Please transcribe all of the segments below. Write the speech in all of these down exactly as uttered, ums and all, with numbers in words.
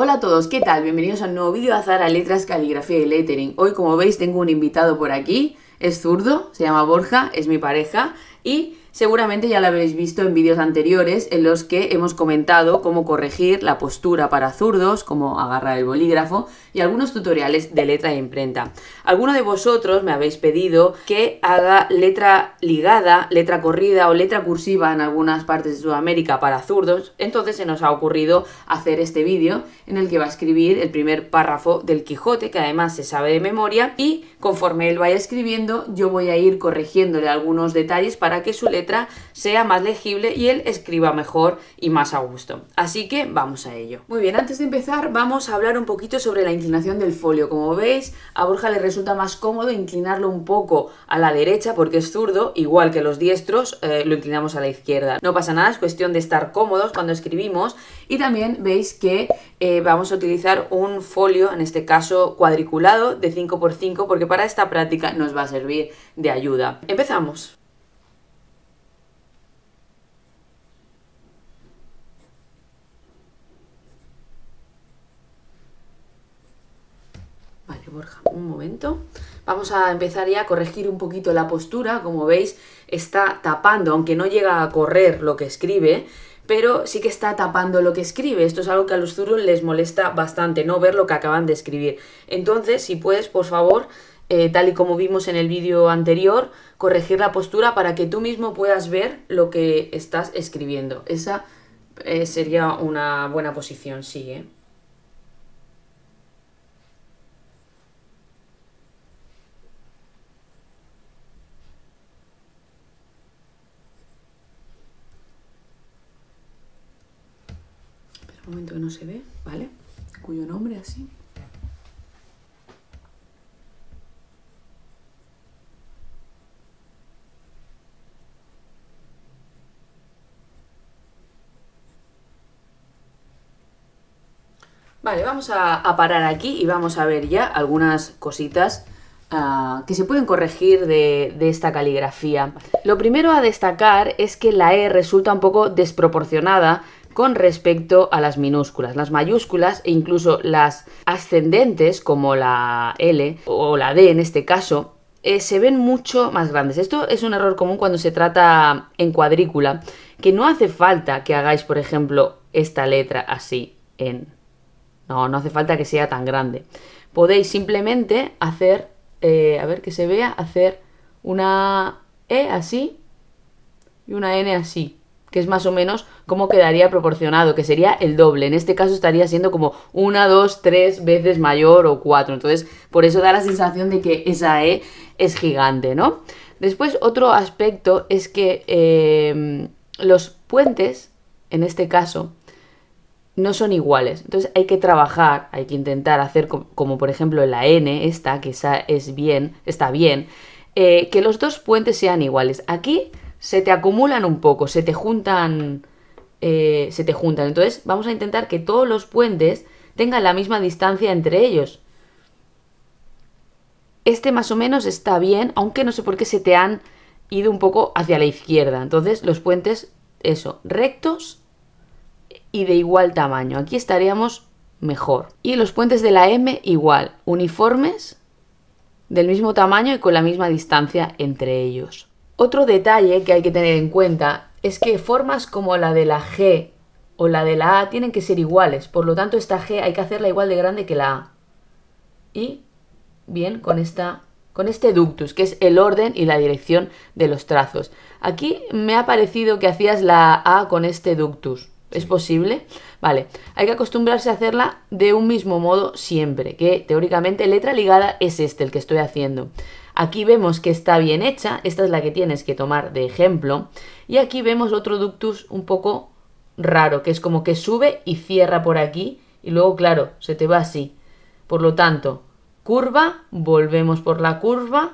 Hola a todos, ¿qué tal? Bienvenidos a un nuevo vídeo de Azahara Letras, Caligrafía y Lettering. Hoy, como veis, tengo un invitado por aquí, es zurdo, se llama Borja, es mi pareja y seguramente ya lo habréis visto en vídeos anteriores en los que hemos comentado cómo corregir la postura para zurdos, cómo agarrar el bolígrafo y algunos tutoriales de letra e imprenta. Alguno de vosotros me habéis pedido que haga letra ligada, letra corrida o letra cursiva en algunas partes de Sudamérica para zurdos, entonces se nos ha ocurrido hacer este vídeo en el que va a escribir el primer párrafo del Quijote, que además se sabe de memoria, y conforme él vaya escribiendo yo voy a ir corrigiéndole algunos detalles para que su letra sea más legible y él escriba mejor y más a gusto. Así que vamos a ello. Muy bien, antes de empezar vamos a hablar un poquito sobre la inclinación del folio. Como veis, a Borja le resulta más cómodo inclinarlo un poco a la derecha porque es zurdo, igual que los diestros eh, lo inclinamos a la izquierda. No pasa nada, es cuestión de estar cómodos cuando escribimos. Y también veis que eh, vamos a utilizar un folio, en este caso cuadriculado, de cinco por cinco, porque para esta práctica nos va a servir de ayuda. Empezamos. Borja, un momento. Vamos a empezar ya a corregir un poquito la postura. Como veis, está tapando, aunque no llega a correr lo que escribe, pero sí que está tapando lo que escribe. Esto es algo que a los zurdos les molesta bastante, no ver lo que acaban de escribir. Entonces, si puedes, por favor, eh, tal y como vimos en el vídeo anterior, corregir la postura para que tú mismo puedas ver lo que estás escribiendo. Esa eh, sería una buena posición, sí, ¿eh? Momento que no se ve, ¿vale? Cuyo nombre así. Vale, vamos a, a parar aquí y vamos a ver ya algunas cositas Uh, que se pueden corregir de, de esta caligrafía. Lo primero a destacar es que la E resulta un poco desproporcionada con respecto a las minúsculas. Las mayúsculas e incluso las ascendentes, como la L o la D en este caso, eh, se ven mucho más grandes. Esto es un error común cuando se trata en cuadrícula, que no hace falta que hagáis, por ejemplo, esta letra así en... No, no hace falta que sea tan grande. Podéis simplemente hacer... Eh, a ver que se vea, hacer una E así y una N así, que es más o menos como quedaría proporcionado, que sería el doble. En este caso estaría siendo como una, dos, tres veces mayor o cuatro. Entonces, por eso da la sensación de que esa E es gigante, ¿no? Después, otro aspecto es que eh, los puentes, en este caso, no son iguales, entonces hay que trabajar, hay que intentar hacer como, como por ejemplo la N, esta, que esa es bien, está bien, eh, que los dos puentes sean iguales. Aquí se te acumulan un poco, se te juntan, eh, se te juntan, entonces vamos a intentar que todos los puentes tengan la misma distancia entre ellos. Este más o menos está bien, aunque no sé por qué se te han ido un poco hacia la izquierda, entonces los puentes, eso, rectos, y de igual tamaño, aquí estaríamos mejor. Y los puentes de la M igual, uniformes, del mismo tamaño y con la misma distancia entre ellos. Otro detalle que hay que tener en cuenta es que formas como la de la G o la de la A tienen que ser iguales, por lo tanto esta G hay que hacerla igual de grande que la A. Y bien, con esta... con este ductus, que es el orden y la dirección de los trazos. Aquí me ha parecido que hacías la A con este ductus. ¿Es posible? Vale, hay que acostumbrarse a hacerla de un mismo modo siempre, que teóricamente letra ligada es este, el que estoy haciendo. Aquí vemos que está bien hecha, esta es la que tienes que tomar de ejemplo, y aquí vemos otro ductus un poco raro, que es como que sube y cierra por aquí, y luego, claro, se te va así. Por lo tanto, curva, volvemos por la curva,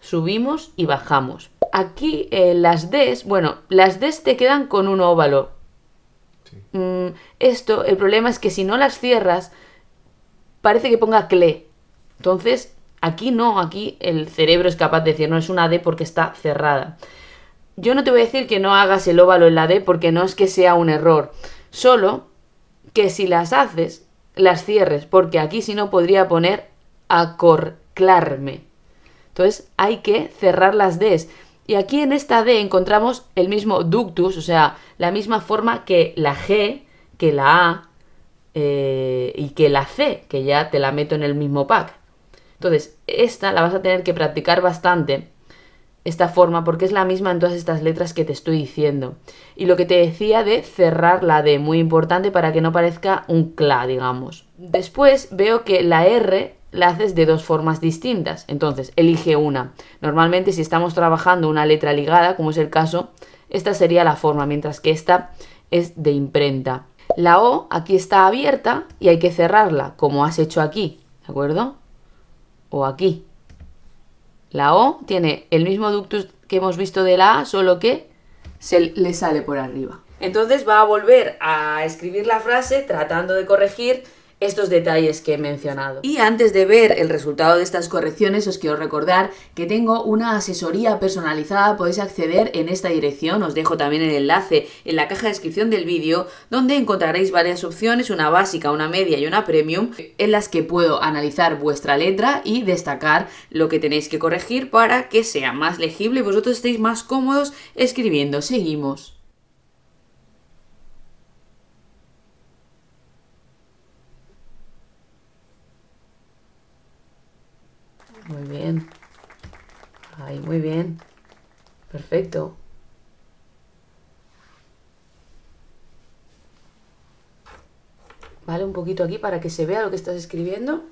subimos y bajamos. Aquí eh, las Ds, bueno, las Ds te quedan con un óvalo. Mm, esto, el problema es que si no las cierras, parece que ponga cle. Entonces, aquí no, aquí el cerebro es capaz de decir, no es una D porque está cerrada. Yo no te voy a decir que no hagas el óvalo en la D porque no es que sea un error, solo que si las haces, las cierres, porque aquí si no podría poner acorclarme. Entonces hay que cerrar las Ds. Y aquí en esta D encontramos el mismo ductus, o sea, la misma forma que la G, que la A eh, y que la C, que ya te la meto en el mismo pack. Entonces, esta la vas a tener que practicar bastante, esta forma, porque es la misma en todas estas letras que te estoy diciendo. Y lo que te decía de cerrar la D, muy importante para que no parezca un cla, digamos. Después veo que la R la haces de dos formas distintas, entonces elige una. Normalmente si estamos trabajando una letra ligada, como es el caso, esta sería la forma, mientras que esta es de imprenta. La O aquí está abierta y hay que cerrarla, como has hecho aquí, ¿de acuerdo? O aquí. La O tiene el mismo ductus que hemos visto de la A, solo que se le sale por arriba. Entonces va a volver a escribir la frase tratando de corregir estos detalles que he mencionado. Y antes de ver el resultado de estas correcciones, os quiero recordar que tengo una asesoría personalizada, podéis acceder en esta dirección, os dejo también el enlace en la caja de descripción del vídeo, donde encontraréis varias opciones, una básica, una media y una premium, en las que puedo analizar vuestra letra y destacar lo que tenéis que corregir para que sea más legible y vosotros estéis más cómodos escribiendo. Seguimos. Muy bien, ahí muy bien, perfecto. Vale, un poquito aquí para que se vea lo que estás escribiendo.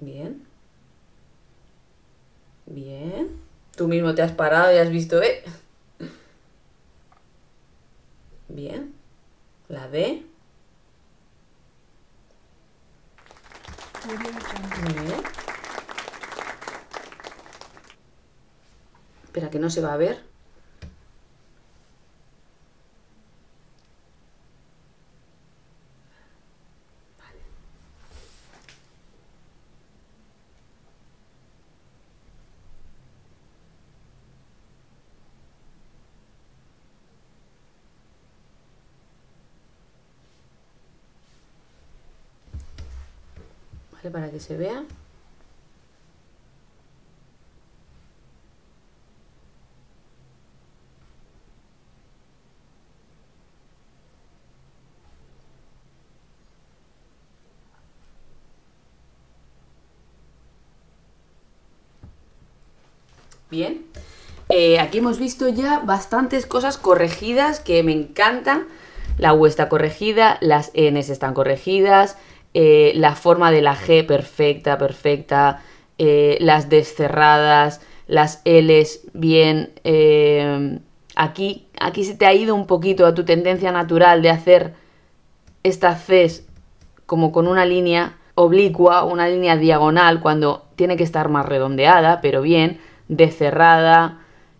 Bien, bien, tú mismo te has parado y has visto, eh. Bien. La D. Muy bien. Espera, que no se va a ver. Vale. Para que se vea. Bien, eh, aquí hemos visto ya bastantes cosas corregidas que me encantan. La U está corregida, las Ns están corregidas, Eh, la forma de la G perfecta, perfecta, eh, las descerradas, las Ls bien. Eh, aquí, aquí se te ha ido un poquito a tu tendencia natural de hacer estas Cs como con una línea oblicua, una línea diagonal, cuando tiene que estar más redondeada, pero bien, descerrada,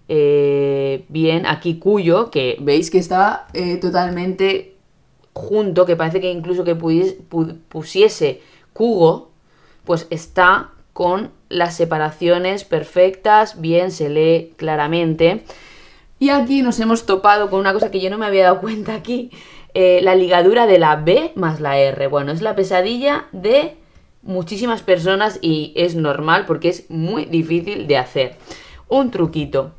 eh, bien, aquí cuyo, que veis que está eh, totalmente junto, que parece que incluso que pudiese, pusiese cugo, pues está con las separaciones perfectas, bien, se lee claramente. Y aquí nos hemos topado con una cosa que yo no me había dado cuenta aquí, eh, la ligadura de la B más la R. Bueno, es la pesadilla de muchísimas personas y es normal porque es muy difícil de hacer. Un truquito,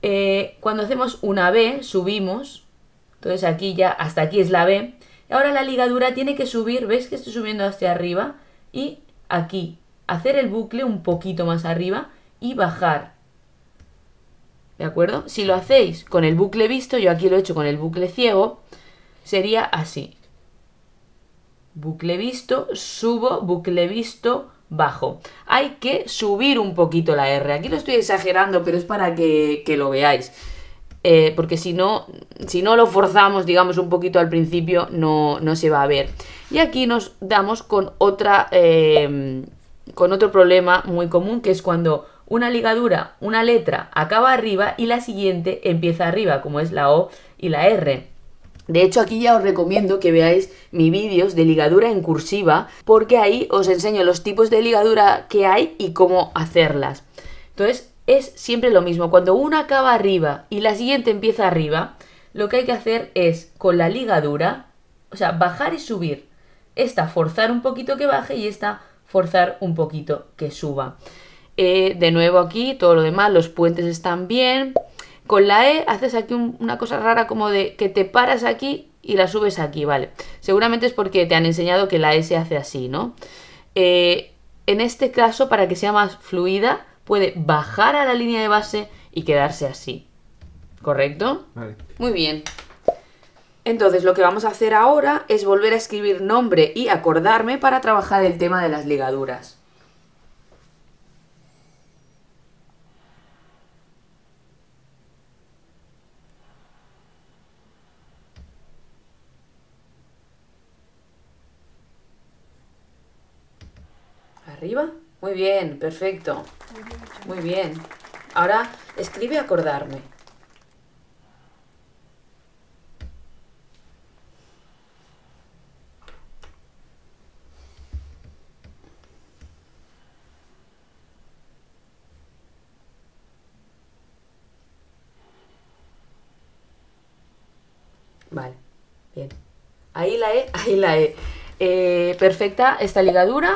eh, cuando hacemos una B subimos. Entonces aquí ya, hasta aquí es la B. Ahora la ligadura tiene que subir, ¿veis que estoy subiendo hacia arriba? Y aquí, hacer el bucle un poquito más arriba y bajar. ¿De acuerdo? Si lo hacéis con el bucle visto, yo aquí lo he hecho con el bucle ciego, sería así. Bucle visto, subo, bucle visto, bajo. Hay que subir un poquito la R. Aquí lo estoy exagerando, pero es para que, que lo veáis. Eh, porque si no, si no lo forzamos, digamos, un poquito al principio, no, no se va a ver. Y aquí nos damos con otra eh, con otro problema muy común, que es cuando una ligadura, una letra, acaba arriba y la siguiente empieza arriba, como es la O y la R. De hecho, aquí ya os recomiendo que veáis mis vídeos de ligadura en cursiva, porque ahí os enseño los tipos de ligadura que hay y cómo hacerlas. Entonces, es siempre lo mismo. Cuando una acaba arriba y la siguiente empieza arriba, lo que hay que hacer es, con la ligadura, o sea, bajar y subir. Esta forzar un poquito que baje y esta forzar un poquito que suba. Eh, de nuevo aquí, todo lo demás, los puentes están bien. Con la E haces aquí un, una cosa rara como de que te paras aquí y la subes aquí, ¿vale? Seguramente es porque te han enseñado que la E se hace así, ¿no? Eh, en este caso, para que sea más fluida, puede bajar a la línea de base y quedarse así, ¿correcto? Vale. Muy bien. Entonces, lo que vamos a hacer ahora es volver a escribir nombre y acordarme para trabajar el tema de las ligaduras. Arriba. Muy bien, perfecto. Muy bien. Ahora escribe acordarme. Vale, bien. Ahí la E, ahí la E. Eh, perfecta esta ligadura.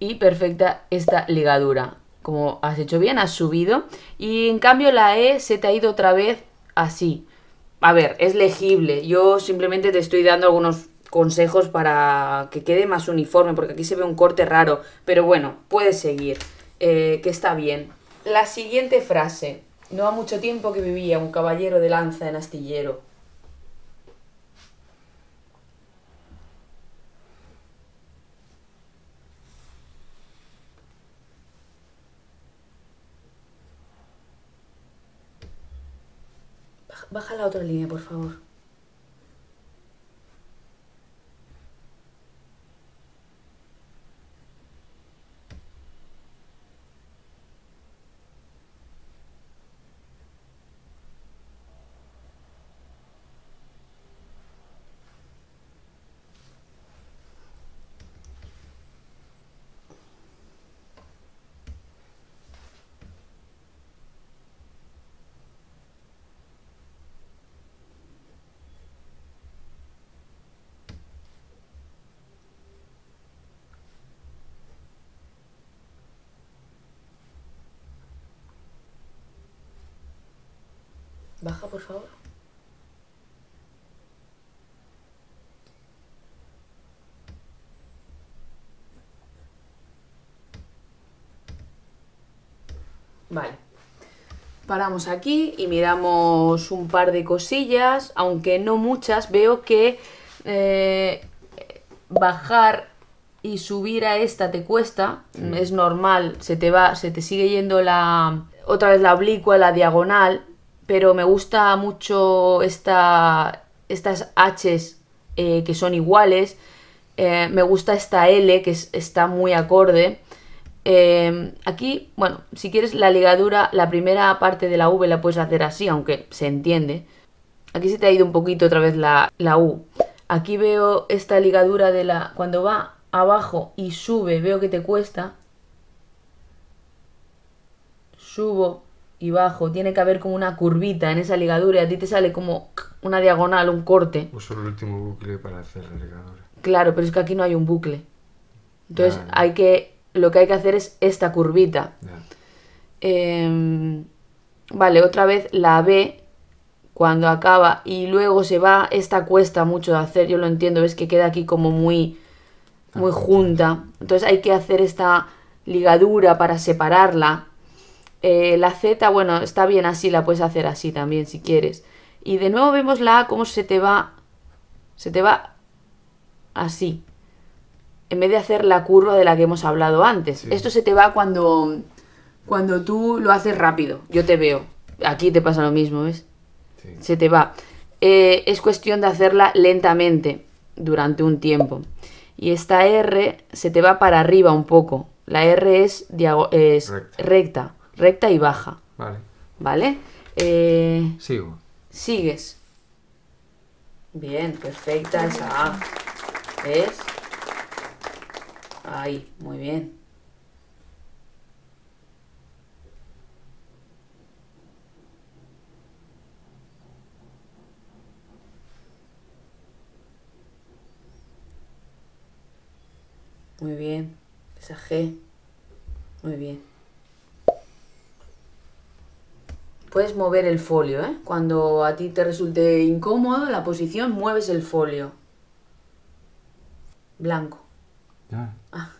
Y perfecta esta ligadura. Como has hecho bien, has subido. Y en cambio la E se te ha ido otra vez así. A ver, es legible. Yo simplemente te estoy dando algunos consejos para que quede más uniforme, porque aquí se ve un corte raro. Pero bueno, puedes seguir, eh, que está bien. La siguiente frase. No ha mucho tiempo que vivía un caballero de lanza en astillero. Baja la otra línea, por favor. Baja, por favor. Vale. Paramos aquí y miramos un par de cosillas, aunque no muchas. Veo que eh, bajar y subir a esta te cuesta. Sí. Es normal, se te va, se te sigue yendo la otra vez la oblicua, la diagonal. Pero me gusta mucho esta, estas H's eh, que son iguales. Eh, me gusta esta L que es, está muy acorde. Eh, aquí, bueno, si quieres la ligadura, la primera parte de la V la puedes hacer así, aunque se entiende. Aquí se te ha ido un poquito otra vez la, la U. Aquí veo esta ligadura de la... Cuando va abajo y sube, veo que te cuesta. Subo y bajo, tiene que haber como una curvita en esa ligadura y a ti te sale como una diagonal, un corte. Uso el último bucle para hacer la ligadura. Claro, pero es que aquí no hay un bucle. Entonces ah, hay que, lo que hay que hacer es esta curvita. Eh, vale, otra vez la B cuando acaba y luego se va, esta cuesta mucho de hacer, yo lo entiendo, ves que queda aquí como muy, muy junta. Entonces hay que hacer esta ligadura para separarla. Eh, la Z, bueno, está bien así, la puedes hacer así también si quieres. Y de nuevo vemos la A cómo se te va, se te va así. En vez de hacer la curva de la que hemos hablado antes. Sí. Esto se te va cuando, cuando tú lo haces rápido. Yo te veo. Aquí te pasa lo mismo, ¿ves? Sí. Se te va. Eh, es cuestión de hacerla lentamente durante un tiempo. Y esta R se te va para arriba un poco. La R es, diago es recta. recta. Recta y baja. Vale. ¿Vale? Eh, Sigo. Sigues. Bien, perfecta esa A. ¿Ves? Ahí, muy bien. Muy bien. Esa G. Muy bien. Puedes mover el folio, ¿eh? Cuando a ti te resulte incómodo la posición, mueves el folio. Blanco. Ya. Ah.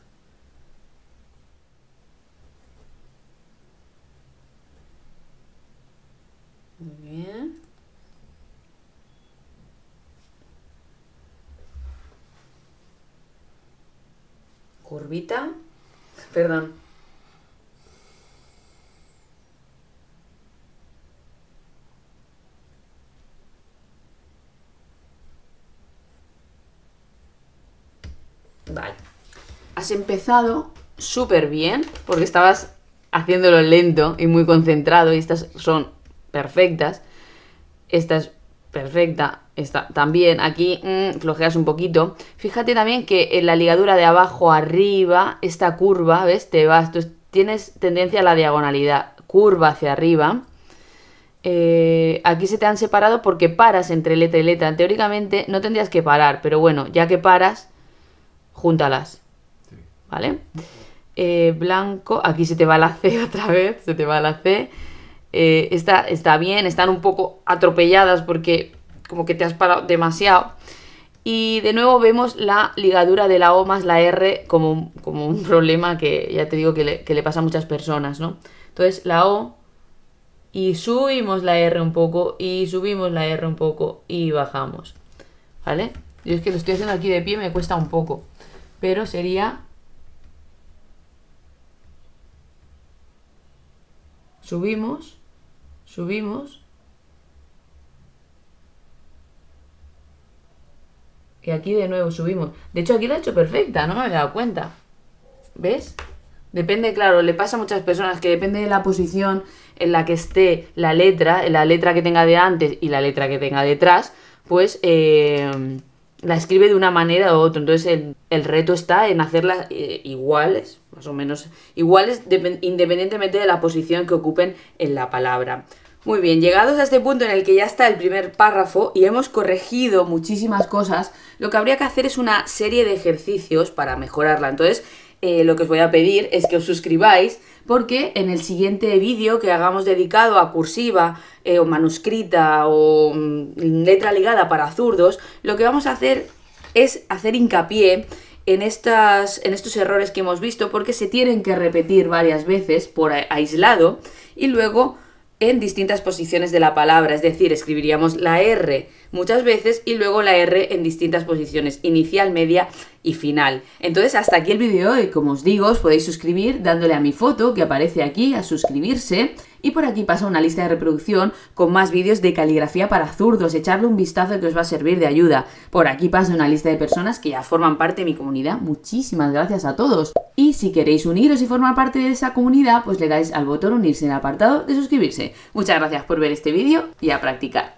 Muy bien. Curvita. Perdón. Vale. Has empezado súper bien porque estabas haciéndolo lento y muy concentrado y estas son perfectas. Esta es perfecta. Esta también. Aquí mmm, flojeas un poquito. Fíjate también que en la ligadura de abajo arriba, esta curva, ¿ves? Te vas. Tú tienes tendencia a la diagonalidad. Curva hacia arriba. Eh, aquí se te han separado porque paras entre letra y letra. Teóricamente no tendrías que parar, pero bueno, ya que paras, júntalas. ¿Vale? Eh, blanco. Aquí se te va la C otra vez. Se te va la C. Eh, está, está bien, están un poco atropelladas porque como que te has parado demasiado. Y de nuevo vemos la ligadura de la O más la R como, como un problema que ya te digo que le, que le pasa a muchas personas, ¿no? Entonces la O y subimos la R un poco y subimos la R un poco y bajamos, ¿vale? Yo es que lo estoy haciendo aquí de pie, me cuesta un poco, pero sería... Subimos... Subimos. Y aquí de nuevo subimos. De hecho, aquí la he hecho perfecta, no me había dado cuenta. ¿Ves? Depende, claro, le pasa a muchas personas que depende de la posición en la que esté la letra, la letra que tenga de antes y la letra que tenga detrás, pues eh, la escribe de una manera u otra. Entonces el, el reto está en hacerlas eh, iguales, más o menos iguales, independientemente de la posición que ocupen en la palabra. Muy bien, llegados a este punto en el que ya está el primer párrafo y hemos corregido muchísimas cosas, lo que habría que hacer es una serie de ejercicios para mejorarla. Entonces, eh, lo que os voy a pedir es que os suscribáis, porque en el siguiente vídeo que hagamos dedicado a cursiva eh, o manuscrita o mm, letra ligada para zurdos, lo que vamos a hacer es hacer hincapié en, estas, en estos errores que hemos visto, porque se tienen que repetir varias veces por aislado y luego en distintas posiciones de la palabra, es decir, escribiríamos la R muchas veces y luego la R en distintas posiciones, inicial, media y final. Entonces hasta aquí el vídeo de hoy, como os digo, os podéis suscribir dándole a mi foto que aparece aquí, a suscribirse, y por aquí pasa una lista de reproducción con más vídeos de caligrafía para zurdos, echarle un vistazo que os va a servir de ayuda. Por aquí pasa una lista de personas que ya forman parte de mi comunidad, muchísimas gracias a todos. Y si queréis uniros y formar parte de esa comunidad, pues le dais al botón unirse en el apartado de suscribirse. Muchas gracias por ver este vídeo y a practicar.